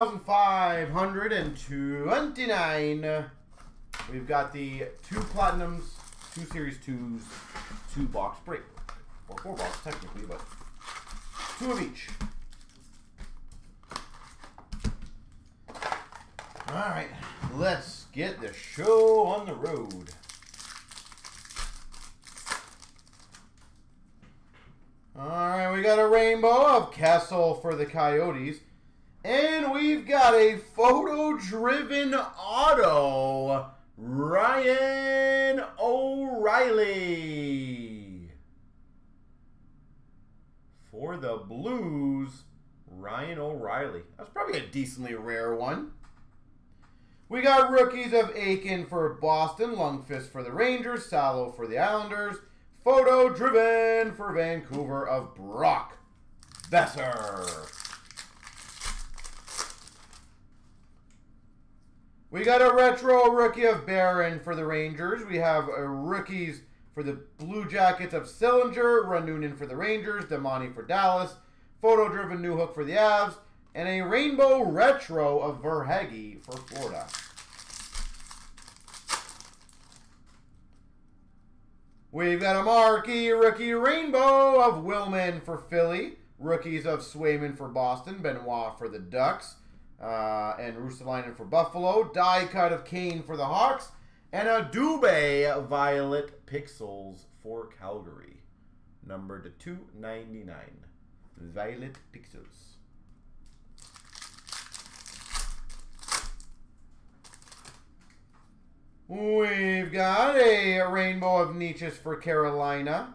1,529. We've got the 2 platinums, 2 series 2s, 2 box break. Or 4 box technically, but 2 of each. Alright, let's get the show on the road. Alright, we got a rainbow of Kessel for the Coyotes. And we've got a photo-driven auto, Ryan O'Reilly. For the Blues, Ryan O'Reilly. That's probably a decently rare one. We got rookies of Aiken for Boston, Lundqvist for the Rangers, Salo for the Islanders, photo-driven for Vancouver of Brock Besser. We got a retro rookie of Barron for the Rangers. We have rookies for the Blue Jackets of Sillinger, Renoonen for the Rangers, Damani for Dallas, photo-driven Newhook for the Avs, and a rainbow retro of Verhaeghe for Florida. We've got a marquee rookie rainbow of Willman for Philly, rookies of Swayman for Boston, Benoit for the Ducks, and Russelainen for Buffalo, die cut of Kane for the Hawks, and a Dubé Violet Pixels for Calgary, numbered to 299. Violet Pixels. We've got a rainbow of Nietzsche's for Carolina.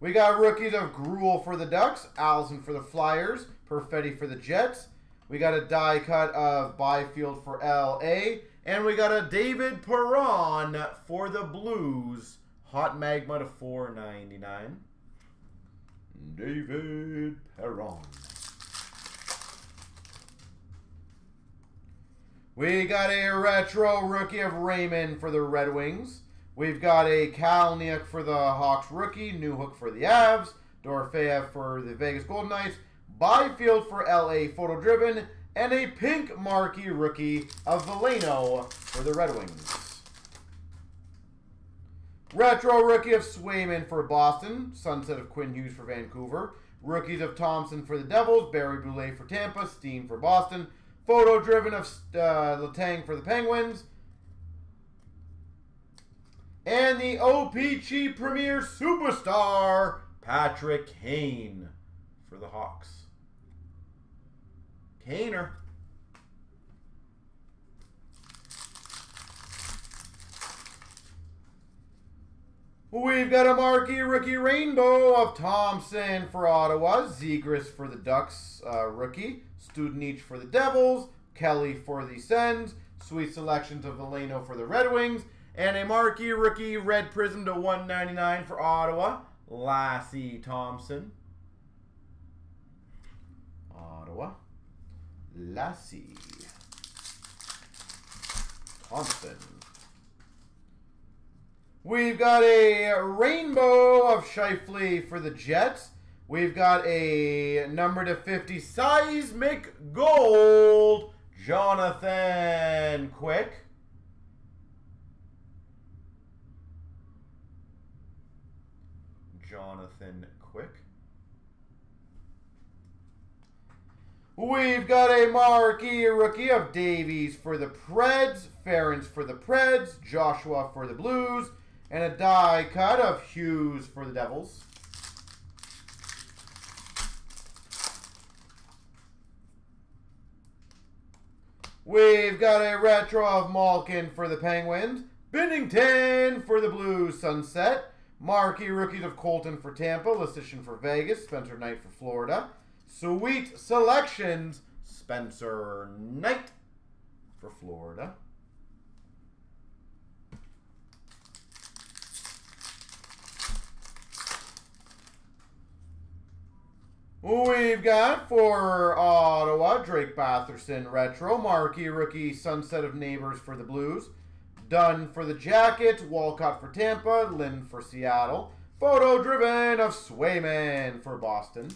We got rookies of Gruel for the Ducks, Alzen for the Flyers, Perfetti for the Jets. We got a die cut of Byfield for LA. And we got a David Perron for the Blues, Hot Magma to 499. David Perron. We got a retro rookie of Raymond for the Red Wings. We've got a Kalniuk for the Hawks rookie, Newhook for the Avs, Dorfeev for the Vegas Golden Knights, Byfield for LA photo-driven, and a pink marquee rookie of Veleno for the Red Wings. Retro rookie of Swayman for Boston, Sunset of Quinn Hughes for Vancouver, rookies of Thompson for the Devils, Barry Boulay for Tampa, Steen for Boston, photo-driven of Letang for the Penguins. And the OPG Premier Superstar, Patrick Kane for the Hawks. Kaner. We've got a marquee rookie rainbow of Thompson for Ottawa, Zegras for the Ducks rookie, Studenich for the Devils, Kelly for the Sens, sweet selections of Veleno for the Red Wings, and a marquee rookie red prism to 199 for Ottawa, Lassie Thompson. Ottawa, Lassie Thompson. We've got a rainbow of Shifley for the Jets. We've got a number to 50 seismic gold, Jonathan Quick. Jonathan Quick. We've got a marquee rookie of Davies for the Preds, Ferentz for the Preds, Joshua for the Blues, and a die cut of Hughes for the Devils. We've got a retro of Malkin for the Penguins, Binnington for the Blues, Sunset, marquee rookies of Colton for Tampa, Lassie for Vegas, Spencer Knight for Florida, sweet selections, Spencer Knight for Florida. We've got for Ottawa, Drake Batherson retro, marquee rookie Sunset of Neighbors for the Blues, Dunn for the Jackets, Walcott for Tampa, Lynn for Seattle, photo-driven of Swayman for Boston.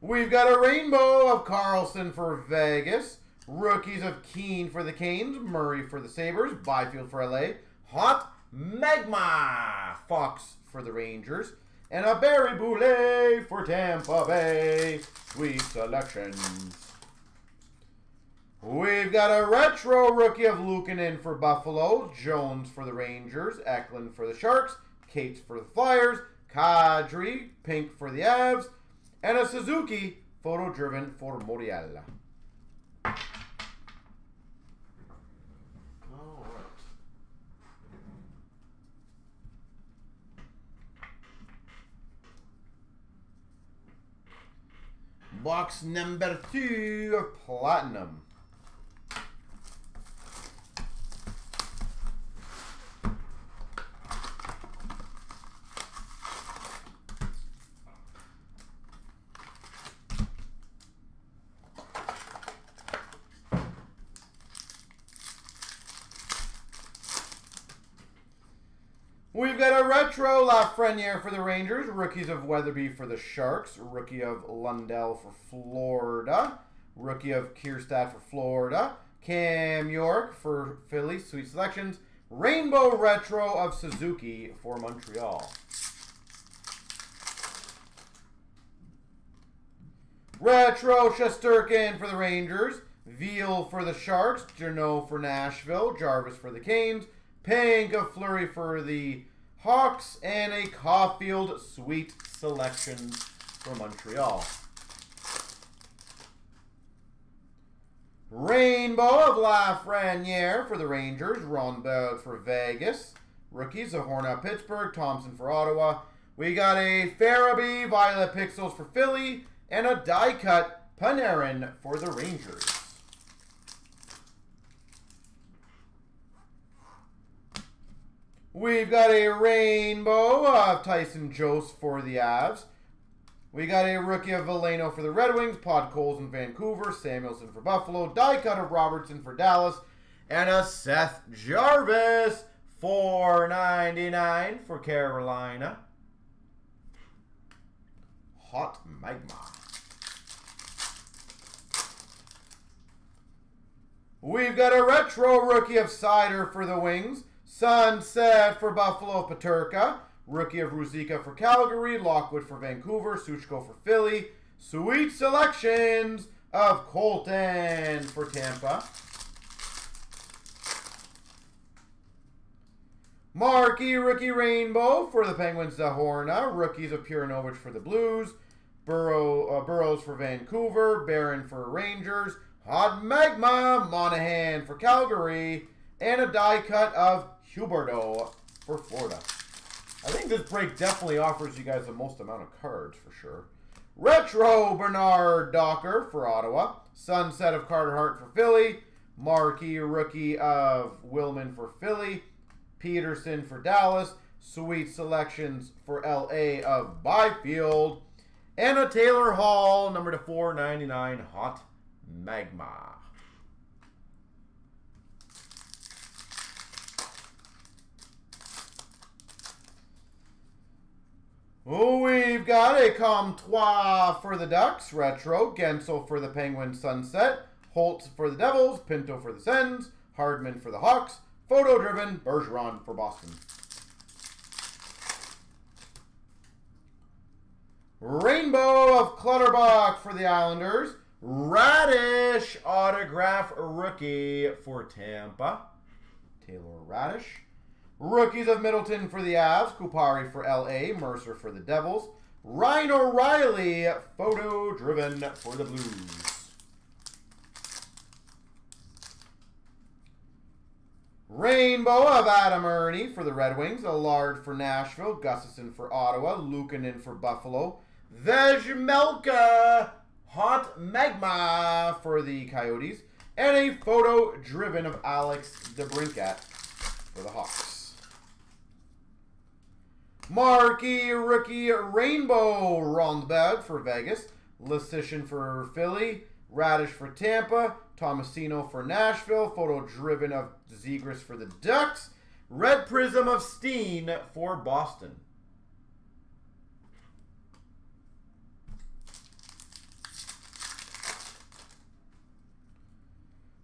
We've got a rainbow of Carlson for Vegas. Rookies of Kane for the Canes. Murray for the Sabres. Byfield for LA. Hot Magma Fox for the Rangers. And a Barry Boulay for Tampa Bay. Sweet selections. We've got a retro rookie of Luukkonen for Buffalo. Jones for the Rangers. Eklund for the Sharks. Cates for the Flyers. Kadri, pink for the Avs. And a Suzuki, photo-driven for Montreal. Box number 2 of Platinum. We've got a retro Lafreniere for the Rangers, rookies of Weatherby for the Sharks, rookie of Lundell for Florida, rookie of Kierstad for Florida, Cam York for Philly, sweet selections, rainbow retro of Suzuki for Montreal. Retro Shesterkin for the Rangers, Veal for the Sharks, Janot for Nashville, Jarvis for the Canes, pink of Fleury for the Hawks, and a Caulfield sweet selection for Montreal. Rainbow of Lafreniere for the Rangers, Ronberg for Vegas, rookies of Horna Pittsburgh, Thompson for Ottawa. We got a Farabee, Violet Pixels for Philly, and a die cut Panarin for the Rangers. We've got a rainbow of Tyson Jost for the Avs. We got a rookie of Veleno for the Red Wings, Pod Coles in Vancouver, Samuelson for Buffalo, die cut of Robertson for Dallas, and a Seth Jarvis, $4.99 for Carolina. Hot Magma. We've got a retro rookie of Sider for the Wings. Sunset for Buffalo, Peterka. Rookie of Ruzica for Calgary. Lockwood for Vancouver. Suchko for Philly. Sweet selections of Colton for Tampa. Markey, rookie rainbow for the Penguins, Zahorna. Rookies of Purinovich for the Blues. Burrows for Vancouver. Barron for Rangers. Hot Magma, Monahan for Calgary. And a die cut of Huberdeau for Florida. I think this break definitely offers you guys the most amount of cards for sure. Retro Bernard Docker for Ottawa. Sunset of Carter Hart for Philly. Marquee rookie of Willman for Philly. Peterson for Dallas. Sweet selections for LA of Byfield. And a Taylor Hall, number to 499, Hot Magma. We've got a Comtois for the Ducks, retro, Gensel for the Penguins, Sunset, Holtz for the Devils, Pinto for the Sens, Hardman for the Hawks, photo-driven, Bergeron for Boston. Rainbow of Clutterbuck for the Islanders, Radish autograph rookie for Tampa, Taylor Radish. Rookies of Middleton for the Avs, Kupari for LA, Mercer for the Devils, Ryan O'Reilly, photo-driven for the Blues. Rainbow of Adam Ernie for the Red Wings, Allard for Nashville, Gustafson for Ottawa, Luukkonen for Buffalo, Vejmelka, Hot Magma for the Coyotes, and a photo-driven of Alex DeBrincat for the Hawks. Marquee rookie rainbow Rondberg for Vegas, Lecition for Philly, Radish for Tampa, Tomasino for Nashville, photo driven of Zegras for the Ducks, Red Prism of Steen for Boston.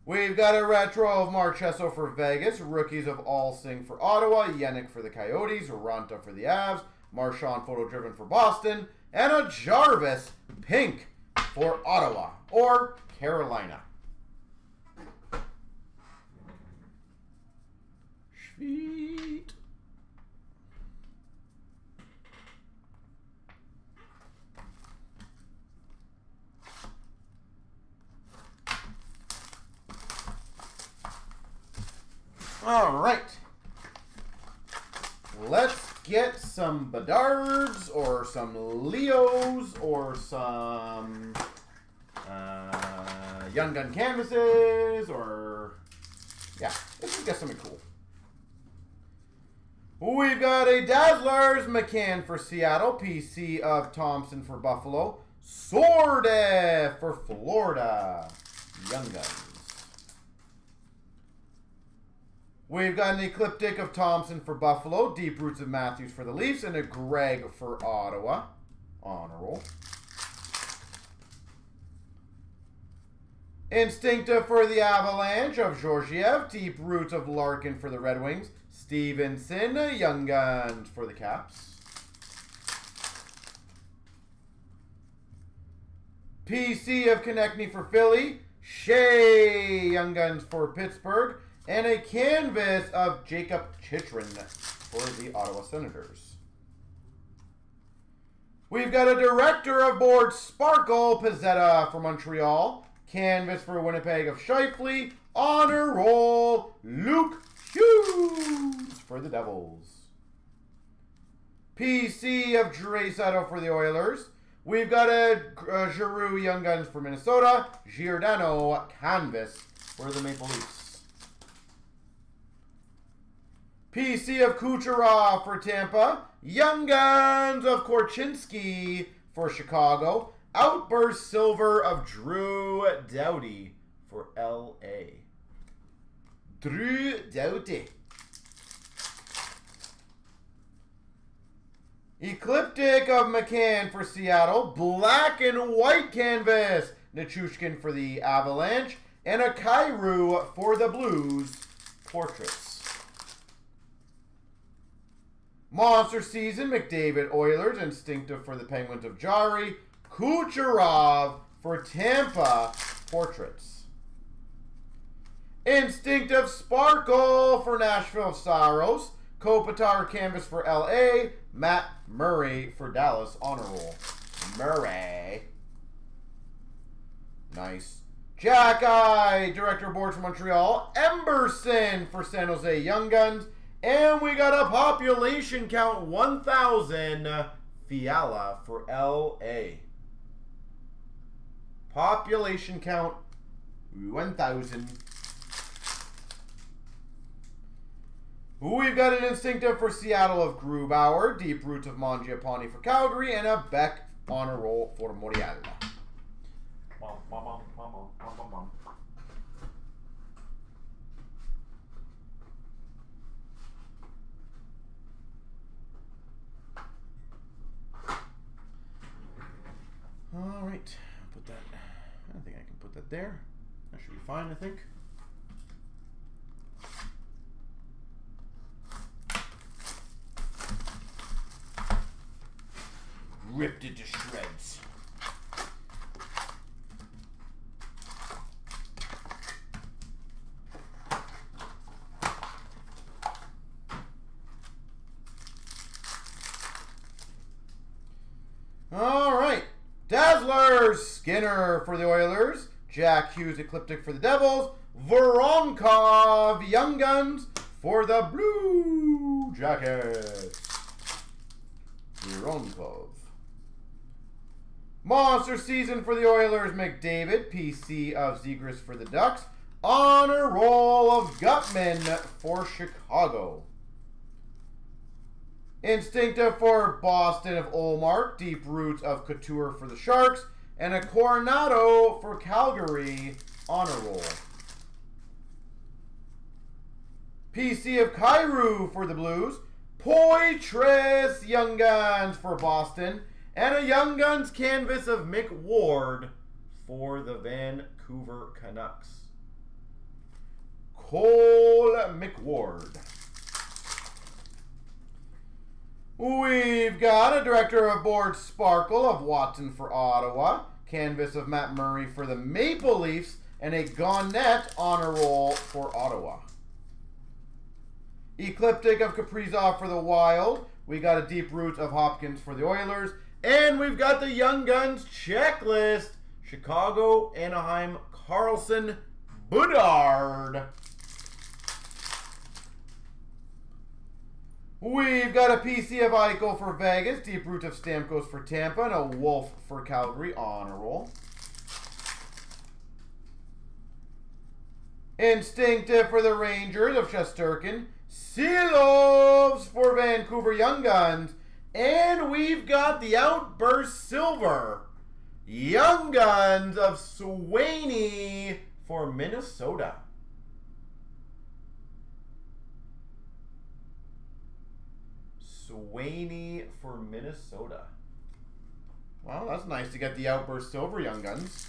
We've got a retro of Marchesso for Vegas, rookies of Alsing for Ottawa, Yannick for the Coyotes, Ranta for the Avs, Marchand photo-driven for Boston, and a Jarvis pink for Ottawa or Carolina. Sweet. All right, let's get some Bedards or some Leos or some Young Gun Canvases or, yeah, let's just get something cool. We've got a Dazzlers McCann for Seattle, PC of Thompson for Buffalo, Sorda for Florida, Young Guns. We've got an Ecliptic of Thompson for Buffalo, Deep Roots of Matthews for the Leafs, and a Greg for Ottawa. On a roll. Instinctive for the Avalanche of Georgiev, Deep Roots of Larkin for the Red Wings, Stevenson, Young Guns for the Caps. PC of Konechny for Philly, Shea, Young Guns for Pittsburgh, and a canvas of Jacob Chychrun for the Ottawa Senators. We've got a Director of Board Sparkle Pizzetta for Montreal. Canvas for Winnipeg of Shifley. Honor Roll Luke Hughes for the Devils. PC of Draisaitl for the Oilers. We've got a Giroux Young Guns for Minnesota. Giordano Canvas for the Maple Leafs. PC of Kucherov for Tampa. Young Guns of Korchinski for Chicago. Outburst Silver of Drew Doughty for LA. Drew Doughty. Ecliptic of McCann for Seattle. Black and white canvas. Nichushkin for the Avalanche. And a Kyrou for the Blues. Portraits. Monster Season, McDavid Oilers, Instinctive for the Penguins of Jari, Kucherov for Tampa, Portraits. Instinctive Sparkle for Nashville of Saros, Kopitar Canvas for LA, Matt Murray for Dallas, Honor Roll, Murray. Nice. Jack Eye, Director of Board for Montreal, Emberson for San Jose Young Guns, and we got a population count 1,000 Fiala for LA. Population count 1,000. We've got an Instinctive for Seattle of Grubauer, Deep Roots of Mangiapane for Calgary, and a Beck Honor Roll for Montreal. All right, put that. I think I can put that there. That should be fine, I think. Ripped it to shreds. Skinner for the Oilers, Jack Hughes Ecliptic for the Devils, Voronkov Young Guns for the Blue Jackets. Voronkov. Monster Season for the Oilers, McDavid, PC of Zegras for the Ducks, Honor Roll of Gutman for Chicago. Instinctive for Boston of Olmark, Deep Roots of Couture for the Sharks, and a Coronado for Calgary, Honor Roll. PC of Kyrou for the Blues, Poitras Young Guns for Boston, and a Young Guns canvas of Mick Ward for the Vancouver Canucks. Cole McWard. We've got a Director of Board Sparkle of Watson for Ottawa, canvas of Matt Murray for the Maple Leafs, and a Gauntlet Honor Roll for Ottawa. Ecliptic of Kaprizov for the Wild. We got a Deep Root of Hopkins for the Oilers. And we've got the Young Guns Checklist. Chicago, Anaheim, Carlson, Bedard. We've got a PC of Eichel for Vegas, Deep Root of Stamkos for Tampa, and a Wolf for Calgary, Honor Roll. Instinctive for the Rangers of Shesterkin, Seelovs for Vancouver Young Guns, and we've got the Outburst Silver Young Guns of Swaney for Minnesota. Swaney for Minnesota. Well, that's nice to get the Outburst Silver Young Guns.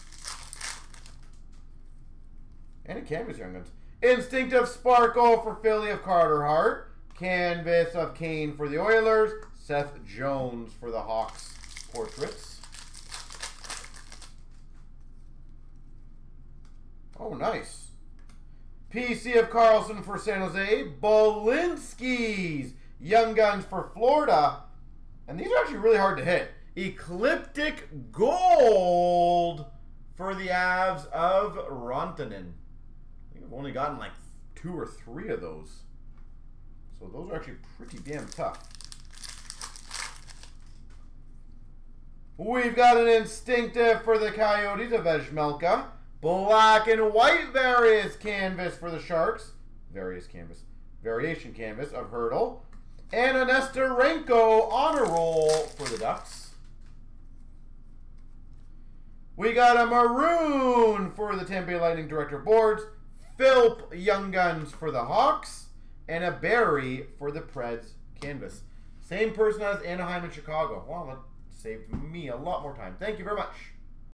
And a canvas Young Guns. Instinctive Sparkle for Philly of Carter Hart. Canvas of Kane for the Oilers. Seth Jones for the Hawks portraits. Oh, nice. PC of Carlson for San Jose. Bolinski's Young Guns for Florida. And these are actually really hard to hit. Ecliptic Gold for the Avs of Rantanen. I think I've only gotten like 2 or 3 of those. So those are actually pretty damn tough. We've got an Instinctive for the Coyotes of Vejmelka. Black and White Various Canvas for the Sharks. Variation Canvas of Hurdle. And a Nesterenko Honor Roll for the Ducks. We got a Maroon for the Tampa Bay Lightning Director Boards. Philp Young Guns for the Hawks. And a Barry for the Preds Canvas. Same person as Anaheim and Chicago. Wow, that saved me a lot more time. Thank you very much.